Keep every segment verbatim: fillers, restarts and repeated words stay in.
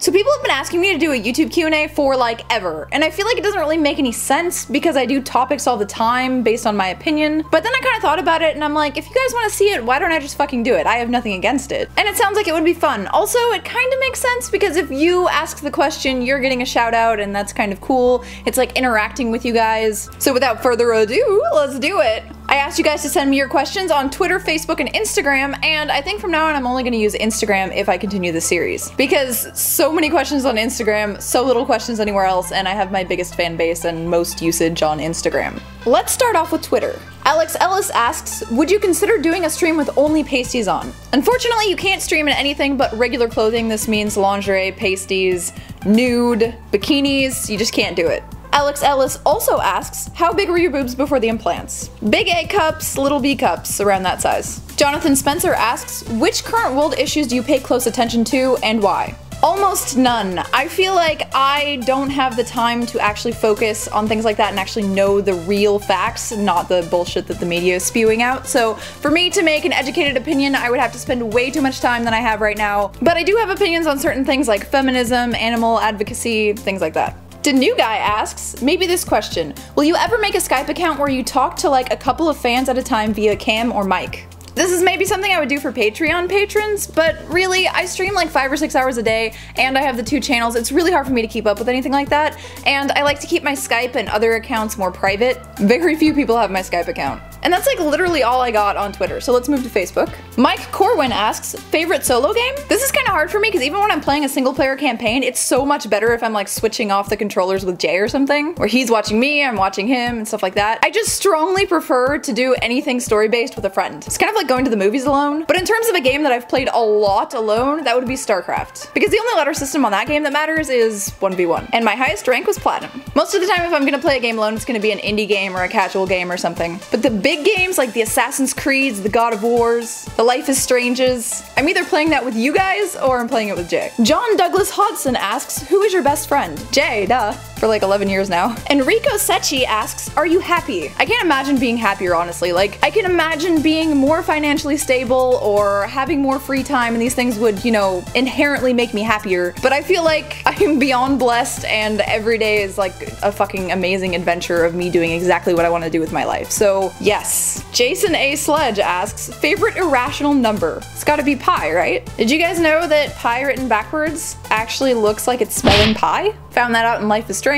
So people have been asking me to do a YouTube Q and A for like ever, and I feel like it doesn't really make any sense because I do topics all the time based on my opinion, but then I kind of thought about it and I'm like, if you guys want to see it, why don't I just fucking do it? I have nothing against it. And it sounds like it would be fun. Also, it kind of makes sense because if you ask the question, you're getting a shout out, and that's kind of cool. It's like interacting with you guys. So without further ado, let's do it. I asked you guys to send me your questions on Twitter, Facebook, and Instagram, and I think from now on I'm only gonna use Instagram if I continue the series. Because so many questions on Instagram, so little questions anywhere else, and I have my biggest fan base and most usage on Instagram. Let's start off with Twitter. Alex Ellis asks, would you consider doing a stream with only pasties on? Unfortunately, you can't stream in anything but regular clothing. This means lingerie, pasties, nude, bikinis, you just can't do it. Alex Ellis also asks, how big were your boobs before the implants? Big A cups, little B cups, around that size. Jonathan Spencer asks, which current world issues do you pay close attention to and why? Almost none. I feel like I don't have the time to actually focus on things like that and actually know the real facts, not the bullshit that the media is spewing out. So for me to make an educated opinion, I would have to spend way too much time than I have right now. But I do have opinions on certain things like feminism, animal advocacy, things like that. Danugai asks, maybe this question, will you ever make a Skype account where you talk to like a couple of fans at a time via cam or mic? This is maybe something I would do for Patreon patrons, but really, I stream like five or six hours a day, and I have the two channels. It's really hard for me to keep up with anything like that, and I like to keep my Skype and other accounts more private. Very few people have my Skype account. And that's like literally all I got on Twitter, so let's move to Facebook. Mike Corwin asks, favorite solo game? This is kind of hard for me, because even when I'm playing a single player campaign, it's so much better if I'm like switching off the controllers with Jay or something, where he's watching me, I'm watching him, and stuff like that. I just strongly prefer to do anything story-based with a friend. It's kind of like going to the movies alone, but in terms of a game that I've played a lot alone, that would be Starcraft. Because the only ladder system on that game that matters is one v one, and my highest rank was platinum. Most of the time if I'm gonna play a game alone, it's gonna be an indie game or a casual game or something. But the big games like the Assassin's Creeds, the God of Wars, the Life is Stranges, I'm either playing that with you guys or I'm playing it with Jay. John Douglas Hodson asks, who is your best friend? Jay, duh. For like eleven years now. Enrico Secchi asks, are you happy? I can't imagine being happier, honestly. Like, I can imagine being more financially stable or having more free time, and these things would, you know, inherently make me happier. But I feel like I'm beyond blessed, and every day is like a fucking amazing adventure of me doing exactly what I want to do with my life. So, yes. Jason A. Sledge asks, favorite irrational number? It's gotta be pi, right? Did you guys know that pi written backwards actually looks like it's spelling pie? Found that out in Life is Strange.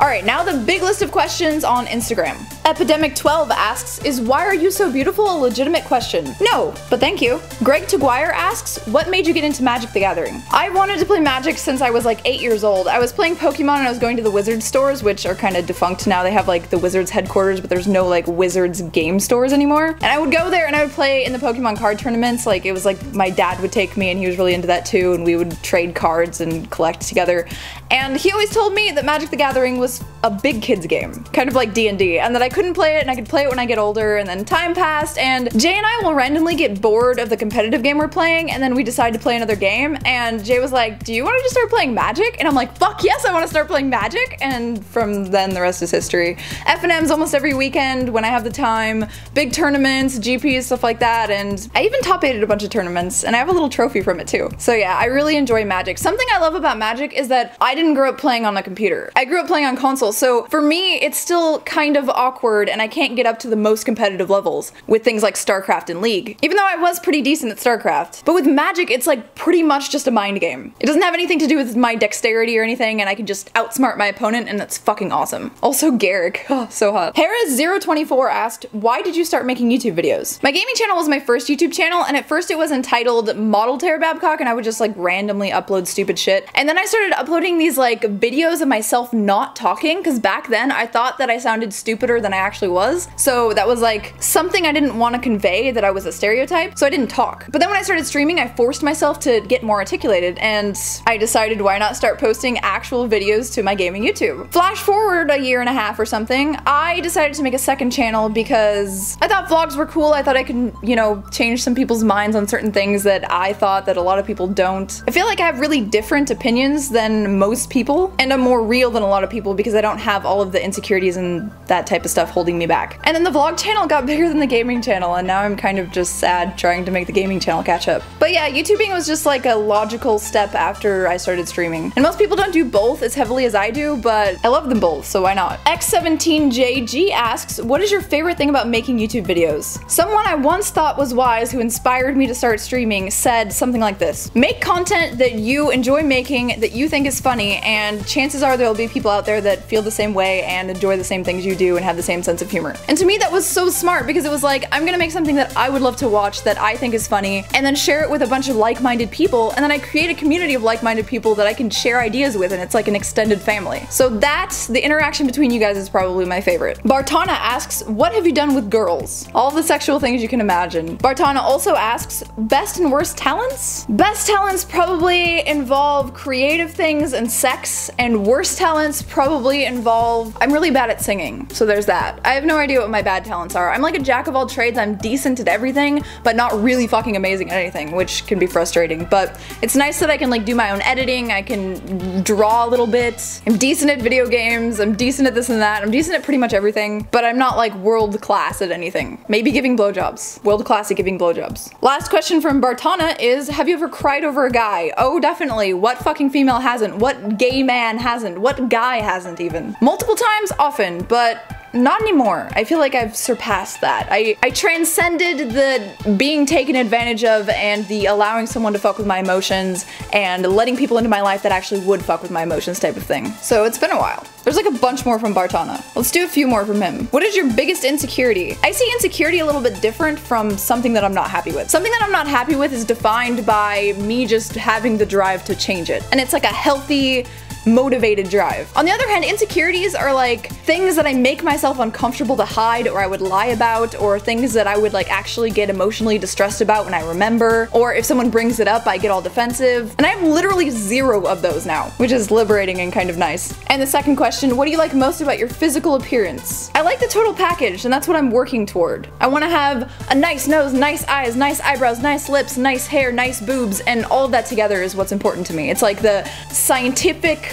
Alright, now the big list of questions on Instagram. Epidemic twelve asks, is why are you so beautiful a legitimate question? No, but thank you. Greg Taguire asks, what made you get into Magic the Gathering? I wanted to play Magic since I was like eight years old. I was playing Pokemon and I was going to the Wizards stores, which are kind of defunct now. They have like the Wizards headquarters, but there's no like Wizards game stores anymore. And I would go there and I would play in the Pokemon card tournaments. Like, it was like my dad would take me and he was really into that too, and we would trade cards and collect together. And he always told me that Magic the Gathering was a big kids game, kind of like D and D, and that I couldn't play it and I could play it when I get older, and then time passed, and Jay and I will randomly get bored of the competitive game we're playing, and then we decide to play another game, and Jay was like, do you want to just start playing Magic? And I'm like, fuck yes, I want to start playing Magic, and from then the rest is history. F N Ms almost every weekend when I have the time, big tournaments, G Ps, stuff like that, and I even top-aided a bunch of tournaments, and I have a little trophy from it too. So yeah, I really enjoy Magic. Something I love about Magic is that I didn't grow up playing on a computer. I grew up playing on console, so for me it's still kind of awkward and I can't get up to the most competitive levels with things like StarCraft and League, even though I was pretty decent at StarCraft. But with Magic, it's like pretty much just a mind game. It doesn't have anything to do with my dexterity or anything, and I can just outsmart my opponent, and that's fucking awesome. Also Garrick, oh, so hot. Hera zero twenty-four asked, why did you start making YouTube videos? My gaming channel was my first YouTube channel, and at first it was entitled Model Tara Babcock, and I would just like randomly upload stupid shit. And then I started uploading these like videos of myself not talking, because back then I thought that I sounded stupider than I actually was. So that was like something I didn't want to convey, that I was a stereotype, so I didn't talk. But then when I started streaming, I forced myself to get more articulated, and I decided why not start posting actual videos to my gaming YouTube. Flash forward a year and a half or something, I decided to make a second channel because I thought vlogs were cool. I thought I could, you know, change some people's minds on certain things that I thought that a lot of people don't. I feel like I have really different opinions than most people, and I'm more real than a lot of people because I don't have all of the insecurities and that type of stuff holding me back. And then the vlog channel got bigger than the gaming channel, and now I'm kind of just sad trying to make the gaming channel catch up. But yeah, YouTubing was just like a logical step after I started streaming. And most people don't do both as heavily as I do, but I love them both, so why not? X seventeen J G asks, what is your favorite thing about making YouTube videos? Someone I once thought was wise who inspired me to start streaming said something like this. Make content that you enjoy making, that you think is funny, and chances are there'll be people out there that feel the same way and enjoy the same things you do and have the same sense of humor. And to me that was so smart because it was like, I'm gonna make something that I would love to watch that I think is funny and then share it with a bunch of like-minded people, and then I create a community of like-minded people that I can share ideas with, and it's like an extended family. So that's the interaction between you guys is probably my favorite. Bartana asks, what have you done with girls? All the sexual things you can imagine. Bartana also asks, best and worst talents? Best talents probably involve creative things and sex, and worst talents probably involve, I'm really bad at singing, so there's that. I have no idea what my bad talents are. I'm like a jack of all trades, I'm decent at everything, but not really fucking amazing at anything, which can be frustrating, but it's nice that I can like do my own editing, I can draw a little bit, I'm decent at video games, I'm decent at this and that, I'm decent at pretty much everything, but I'm not like world class at anything. Maybe giving blowjobs. World class at giving blowjobs. Last question from Bartana is, have you ever cried over a guy? Oh, definitely. What fucking female hasn't? What gay man hasn't? What guy hasn't even? Multiple times, often, but not anymore. I feel like I've surpassed that. I, I transcended the being taken advantage of and the allowing someone to fuck with my emotions and letting people into my life that actually would fuck with my emotions type of thing. So it's been a while. There's like a bunch more from Bartana. Let's do a few more from him. What is your biggest insecurity? I see insecurity a little bit different from something that I'm not happy with. Something that I'm not happy with is defined by me just having the drive to change it. And it's like a healthy, motivated drive. On the other hand, insecurities are like things that I make myself uncomfortable to hide, or I would lie about, or things that I would like actually get emotionally distressed about when I remember, or if someone brings it up I get all defensive, and I have literally zero of those now, which is liberating and kind of nice. And the second question, what do you like most about your physical appearance? I like the total package, and that's what I'm working toward. I want to have a nice nose, nice eyes, nice eyebrows, nice lips, nice hair, nice boobs, and all of that together is what's important to me. It's like the scientific,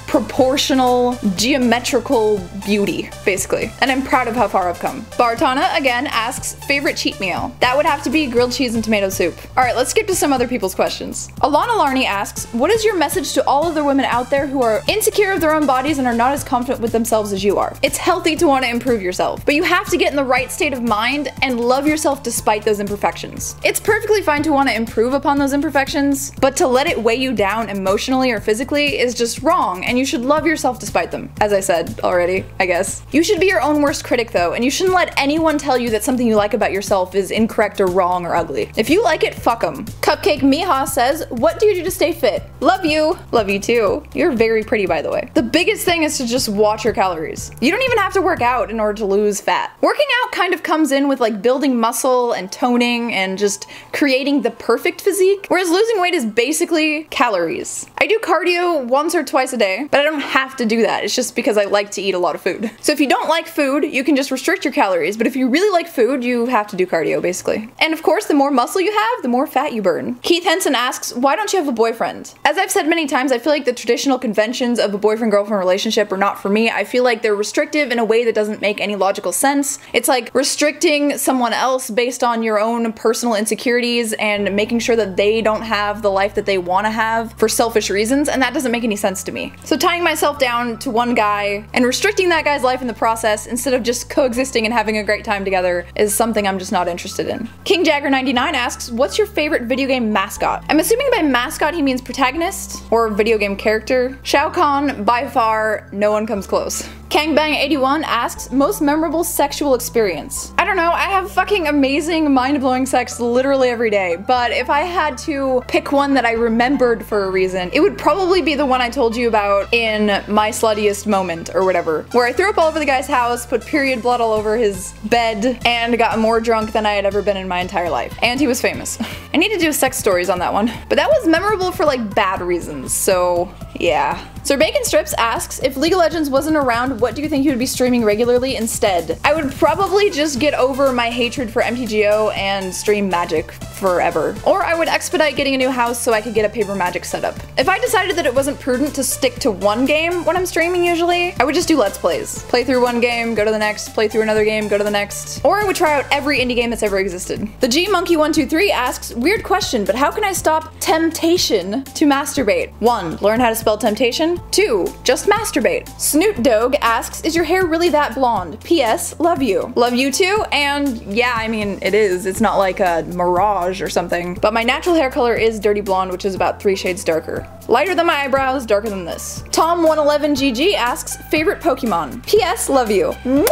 proportional, geometrical beauty, basically. And I'm proud of how far I've come. Bartana, again, asks, favorite cheat meal? That would have to be grilled cheese and tomato soup. Alright, let's skip to some other people's questions. Alana Larney asks, what is your message to all other women out there who are insecure of their own bodies and are not as confident with themselves as you are? It's healthy to want to improve yourself, but you have to get in the right state of mind and love yourself despite those imperfections. It's perfectly fine to want to improve upon those imperfections, but to let it weigh you down emotionally or physically is just wrong, and you should love yourself despite them, as I said already, I guess. You should be your own worst critic though, and you shouldn't let anyone tell you that something you like about yourself is incorrect or wrong or ugly. If you like it, fuck them. Cupcake Miha says, what do you do to stay fit? Love you. Love you too. You're very pretty, by the way. The biggest thing is to just watch your calories. You don't even have to work out in order to lose fat. Working out kind of comes in with like building muscle and toning and just creating the perfect physique, whereas losing weight is basically calories. I do cardio once or twice a day, but I don't have to do that. It's just because I like to eat a lot of food. So if you don't like food, you can just restrict your calories, but if you really like food, you have to do cardio, basically. And of course, the more muscle you have, the more fat you burn. Keith Henson asks, why don't you have a boyfriend? As I've said many times, I feel like the traditional conventions of a boyfriend-girlfriend relationship are not for me. I feel like they're restrictive in a way that doesn't make any logical sense. It's like restricting someone else based on your own personal insecurities and making sure that they don't have the life that they want to have for selfish reasons, and that doesn't make any sense to me. So tying myself down to one guy and restricting that guy's life in the process instead of just coexisting and having a great time together is something I'm just not interested in. King Jagger ninety-nine asks, what's your favorite video game mascot? I'm assuming by mascot he means protagonist or video game character. Shao Kahn, by far, no one comes close. Kangbang eighty-one asks, most memorable sexual experience? I don't know, I have fucking amazing, mind-blowing sex literally every day, but if I had to pick one that I remembered for a reason, it would probably be the one I told you about in my sluttiest moment or whatever, where I threw up all over the guy's house, put period blood all over his bed, and got more drunk than I had ever been in my entire life. And he was famous. I need to do sex stories on that one. But that was memorable for like bad reasons, so yeah. Sir Bacon Strips asks, if League of Legends wasn't around, what do you think you would be streaming regularly instead? I would probably just get over my hatred for M T G O and stream Magic forever. Or I would expedite getting a new house so I could get a paper Magic setup. If I decided that it wasn't prudent to stick to one game when I'm streaming usually, I would just do Let's Plays. Play through one game, go to the next, play through another game, go to the next. Or I would try out every indie game that's ever existed. The G Monkey one two three asks, weird question, but how can I stop temptation to masturbate? one. Learn how to spell temptation. two. Just masturbate. Snoot Dog asks, is your hair really that blonde? P S. Love you. Love you too, and yeah, I mean, it is. It's not like a mirage or something. But my natural hair color is dirty blonde, which is about three shades darker. Lighter than my eyebrows, darker than this. Tom one eleven G G asks, favorite Pokemon? P S. Love you. Mwah!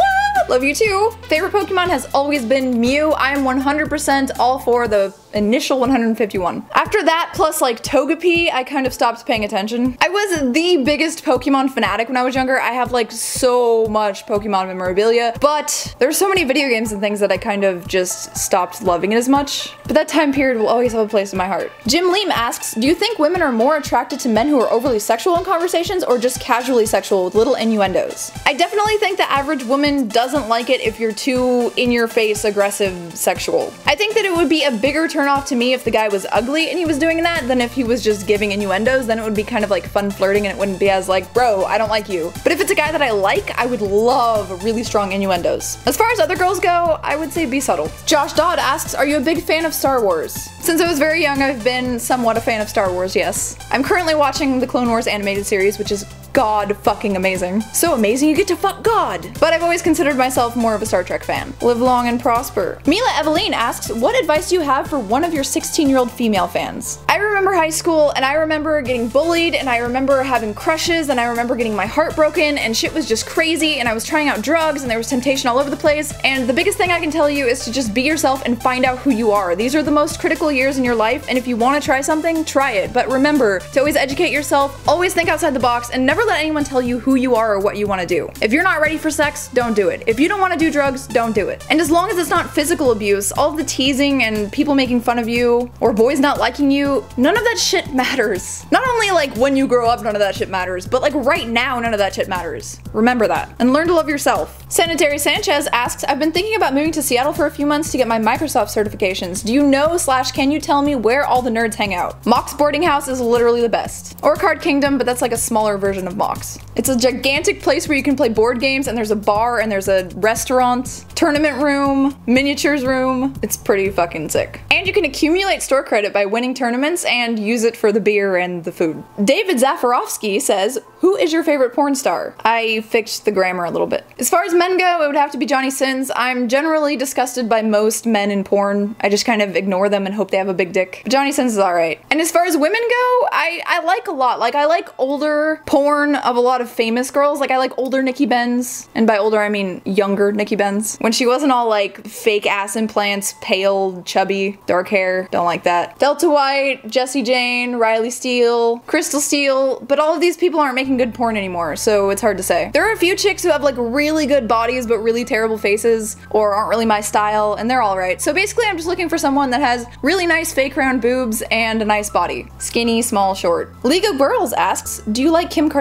Love you too. Favorite Pokemon has always been Mew. I'm one hundred percent all for the initial one hundred fifty-one. After that, plus like Togepi, I kind of stopped paying attention. I was the biggest Pokemon fanatic when I was younger. I have like so much Pokemon memorabilia, but there's so many video games and things that I kind of just stopped loving it as much. But that time period will always have a place in my heart. Jim Leem asks, do you think women are more attracted to men who are overly sexual in conversations or just casually sexual with little innuendos? I definitely think the average woman doesn't like it if you're too in-your-face, aggressive, sexual. I think that it would be a bigger turn off to me if the guy was ugly and he was doing that than if he was just giving innuendos. Then it would be kind of like fun flirting and it wouldn't be as like, bro, I don't like you. But if it's a guy that I like, I would love really strong innuendos. As far as other girls go, I would say be subtle. Josh Dodd asks, are you a big fan of Star Wars? Since I was very young, I've been somewhat a fan of Star Wars, yes. I'm currently watching the Clone Wars animated series, which is God fucking amazing. So amazing you get to fuck God! But I've always considered myself more of a Star Trek fan. Live long and prosper. Mila Eveline asks, what advice do you have for one of your sixteen year old female fans? I remember high school and I remember getting bullied and I remember having crushes and I remember getting my heart broken and shit was just crazy and I was trying out drugs and there was temptation all over the place, and the biggest thing I can tell you is to just be yourself and find out who you are. These are the most critical years in your life, and if you want to try something, try it. But remember to always educate yourself, always think outside the box, and never Never let anyone tell you who you are or what you want to do. If you're not ready for sex, don't do it. If you don't want to do drugs, don't do it. And as long as it's not physical abuse, all the teasing and people making fun of you or boys not liking you, none of that shit matters. Not only like when you grow up, none of that shit matters, but like right now, none of that shit matters. Remember that and learn to love yourself. Sanitary Sanchez asks, I've been thinking about moving to Seattle for a few months to get my Microsoft certifications. Do you know slash can you tell me where all the nerds hang out? Mox boarding house is literally the best. Or Card Kingdom, but that's like a smaller version of Of Mox. It's a gigantic place where you can play board games, and there's a bar and there's a restaurant, tournament room, miniatures room. It's pretty fucking sick. And you can accumulate store credit by winning tournaments and use it for the beer and the food. David Zafarovsky says, who is your favorite porn star? I fixed the grammar a little bit. As far as men go, it would have to be Johnny Sins. I'm generally disgusted by most men in porn. I just kind of ignore them and hope they have a big dick. But Johnny Sins is alright. And as far as women go, I, I like a lot. Like, I like older porn of a lot of famous girls. Like, I like older Nikki Benz, and by older I mean younger Nikki Benz, when she wasn't all like fake ass implants, pale, chubby, dark hair. Don't like that. Delta White, Jessie Jane, Riley Steel, Crystal Steel, but all of these people aren't making good porn anymore, so it's hard to say. There are a few chicks who have like really good bodies but really terrible faces or aren't really my style, and they're alright. So basically I'm just looking for someone that has really nice fake round boobs and a nice body. Skinny, small, short. League of Girls asks, do you like Kim Kardashian?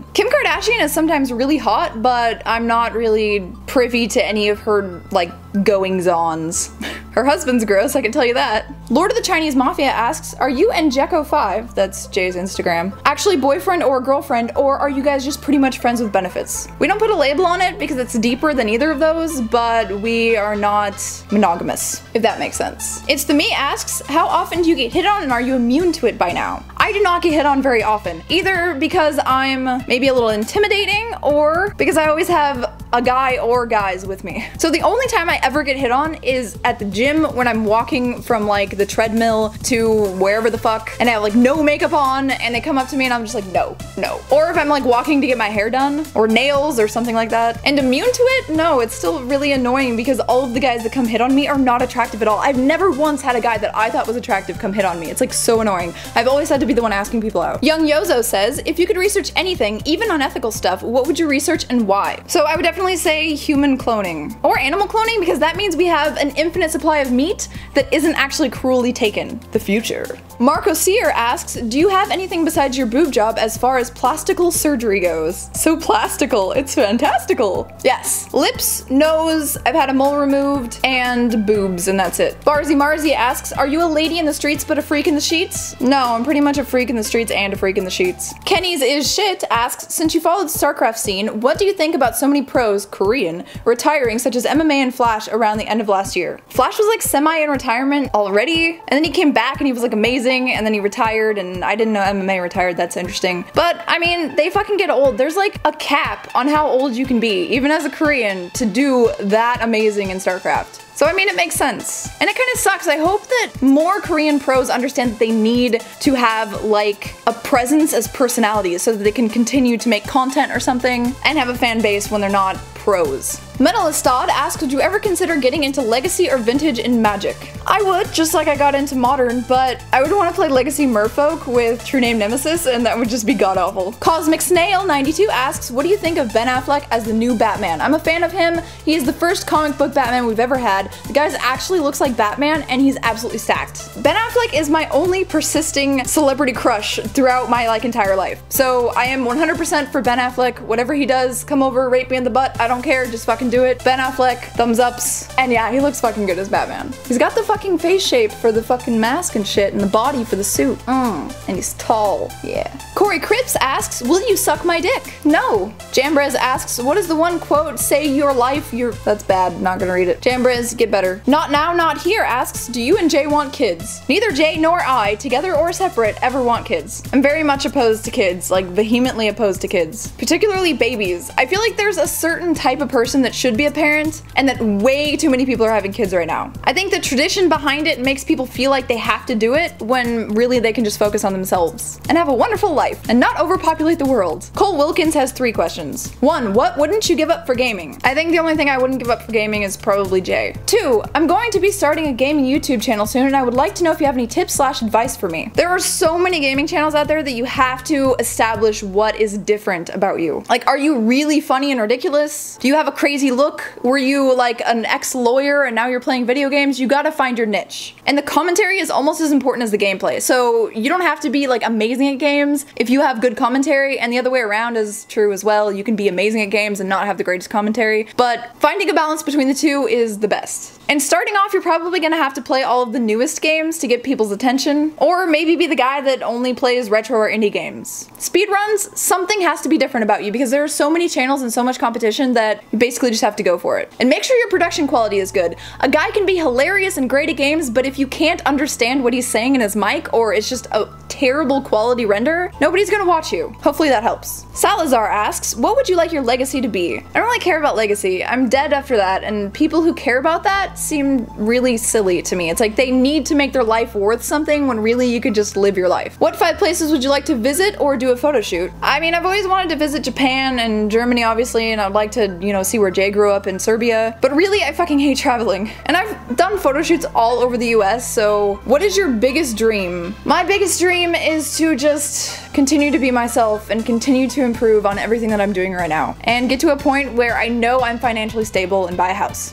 Kardashian. Kim Kardashian is sometimes really hot, but I'm not really privy to any of her, like, goings-ons. Her husband's gross, I can tell you that. Lord of the Chinese Mafia asks, are you and Jekko five, that's Jay's Instagram, actually boyfriend or girlfriend, or are you guys just pretty much friends with benefits? We don't put a label on it because it's deeper than either of those, but we are not monogamous, if that makes sense. It's the Me asks, how often do you get hit on and are you immune to it by now? I do not get hit on very often, either because I'm maybe a little intimidating or because I always have a guy or guys with me. So the only time I ever get hit on is at the gym when I'm walking from like the treadmill to wherever the fuck and I have like no makeup on and they come up to me and I'm just like no, no. Or if I'm like walking to get my hair done or nails or something like that. And immune to it? No, it's still really annoying because all of the guys that come hit on me are not attractive at all. I've never once had a guy that I thought was attractive come hit on me. It's like so annoying. I've always had to be the one asking people out. Young Yozo says, if you could research anything, even unethical stuff, what would you research and why? So I would definitely definitely say human cloning or animal cloning, because that means we have an infinite supply of meat that isn't actually cruelly taken. The future. Marco Sear asks, do you have anything besides your boob job as far as plastical surgery goes? So plastical, it's fantastical. Yes, lips, nose, I've had a mole removed, and boobs, and that's it. Barzy Marzi asks, are you a lady in the streets but a freak in the sheets? No, I'm pretty much a freak in the streets and a freak in the sheets. Kenny's Is Shit asks, since you followed the Starcraft scene, what do you think about so many pros, Korean, retiring such as M M A and Flash around the end of last year? Flash was like semi in retirement already, and then he came back and he was like amazing, and then he retired, and I didn't know M M A retired, that's interesting. But I mean, they fucking get old. There's like a cap on how old you can be, even as a Korean, to do that amazing in StarCraft. So I mean, it makes sense. And it kind of sucks. I hope that more Korean pros understand that they need to have like a presence as personalities so that they can continue to make content or something and have a fan base when they're not pros. Metalistod asks, would you ever consider getting into Legacy or Vintage in Magic? I would, just like I got into Modern, but I would want to play Legacy Merfolk with True Name Nemesis, and that would just be god-awful. Cosmic Snail ninety-two asks, what do you think of Ben Affleck as the new Batman? I'm a fan of him. He is the first comic book Batman we've ever had. The guy actually looks like Batman, and he's absolutely stacked. Ben Affleck is my only persisting celebrity crush throughout my like entire life. So I am one hundred percent for Ben Affleck. Whatever he does, come over, rape me in the butt. I don't care, just fucking do it. Ben Affleck, thumbs ups, and yeah, he looks fucking good as Batman. He's got the fucking face shape for the fucking mask and shit, and the body for the suit. Mm. And he's tall, yeah. Corey Cripps asks, will you suck my dick? No. Jambrez asks, what is the one quote, say your life, your- That's bad, not gonna read it. Jambrez, get better. Not Now Not Here asks, do you and Jay want kids? Neither Jay nor I, together or separate, ever want kids. I'm very much opposed to kids, like vehemently opposed to kids. Particularly babies. I feel like there's a certain type of person that should be a parent, and that way too many people are having kids right now. I think the tradition behind it makes people feel like they have to do it when really they can just focus on themselves and have a wonderful life and not overpopulate the world. Cole Wilkins has three questions. One, what wouldn't you give up for gaming? I think the only thing I wouldn't give up for gaming is probably Jay. Two, I'm going to be starting a gaming YouTube channel soon, and I would like to know if you have any tips slash advice for me. There are so many gaming channels out there that you have to establish what is different about you. Like, are you really funny and ridiculous? Do you have a crazy look? Were you like an ex-lawyer and now you're playing video games? You gotta find your niche. And the commentary is almost as important as the gameplay. So you don't have to be like amazing at games if you have good commentary, and the other way around is true as well. You can be amazing at games and not have the greatest commentary, but finding a balance between the two is the best. And starting off, you're probably gonna have to play all of the newest games to get people's attention, or maybe be the guy that only plays retro or indie games. Speedruns, something has to be different about you because there are so many channels and so much competition that you basically just have to go for it. And make sure your production quality is good. A guy can be hilarious and great at games, but if you can't understand what he's saying in his mic, or it's just a terrible quality render, nobody's gonna watch you. Hopefully that helps. Salazar asks, what would you like your legacy to be? I don't really care about legacy. I'm dead after that, and people who care about that seem really silly to me. It's like they need to make their life worth something when really you could just live your life. What five places would you like to visit or do a photo shoot? I mean, I've always wanted to visit Japan and Germany, obviously, and I'd like to, you know, see where Jay grew up in Serbia, but really I fucking hate traveling. And I've done photo shoots all over the U S, so what is your biggest dream? My biggest dream is to just continue to be myself and continue to improve on everything that I'm doing right now, and get to a point where I know I'm financially stable and buy a house.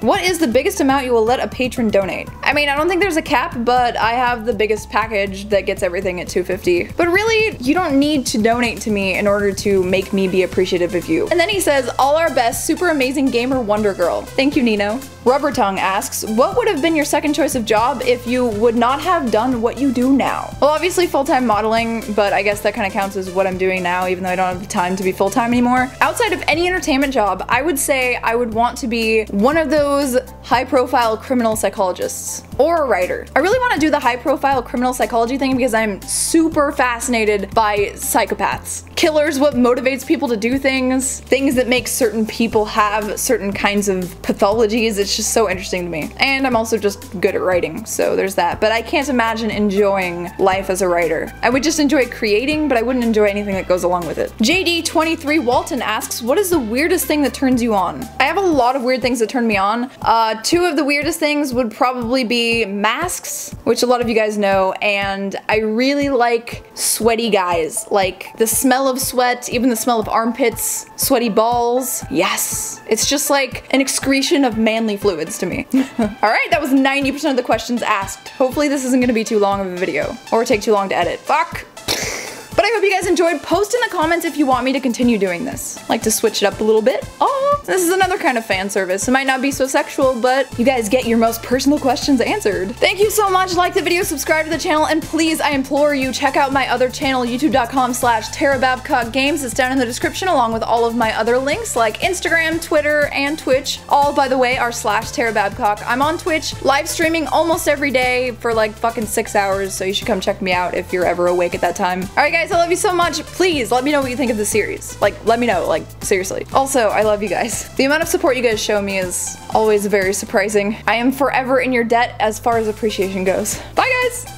What is the biggest amount you will let a patron donate? I mean, I don't think there's a cap, but I have the biggest package that gets everything at two hundred fifty dollars. But really, you don't need to donate to me in order to make me be appreciative of you. And then he says, all our best, super amazing gamer wonder girl. Thank you, Nino. Rubber Tongue asks, what would have been your second choice of job if you would not have done what you do now? Well, obviously full-time modeling, but I guess that kind of counts as what I'm doing now, even though I don't have the time to be full-time anymore. Outside of any entertainment job, I would say I would want to be one of those high-profile criminal psychologists, or a writer. I really want to do the high-profile criminal psychology thing because I'm super fascinated by psychopaths. Killers, what motivates people to do things, things that make certain people have certain kinds of pathologies. It's just so interesting to me. And I'm also just good at writing, so there's that. But I can't imagine enjoying life as a writer. I would just enjoy creating, but I wouldn't enjoy anything that goes along with it. J D twenty-three Walton asks, what is the weirdest thing that turns you on? I have a lot of weird things that turn me on, down. Uh, two of the weirdest things would probably be masks, which a lot of you guys know, and I really like sweaty guys. Like the smell of sweat, even the smell of armpits, sweaty balls. Yes, it's just like an excretion of manly fluids to me. All right, that was ninety percent of the questions asked. Hopefully this isn't gonna be too long of a video or take too long to edit. Fuck. But I hope you guys enjoyed. Post in the comments if you want me to continue doing this. Like to switch it up a little bit. Oh, this is another kind of fan service. It might not be so sexual, but you guys get your most personal questions answered. Thank you so much. Like the video, subscribe to the channel, and please, I implore you, check out my other channel, youtube dot com slash Tara Babcock Games. It's down in the description along with all of my other links like Instagram, Twitter, and Twitch. All, by the way, are slash Tara Babcock. I'm on Twitch, live streaming almost every day for like fucking six hours, so you should come check me out if you're ever awake at that time. All right, guys. I love you so much. Please let me know what you think of the series. Like, let me know, like, seriously. Also, I love you guys. The amount of support you guys show me is always very surprising. I am forever in your debt as far as appreciation goes. Bye, guys!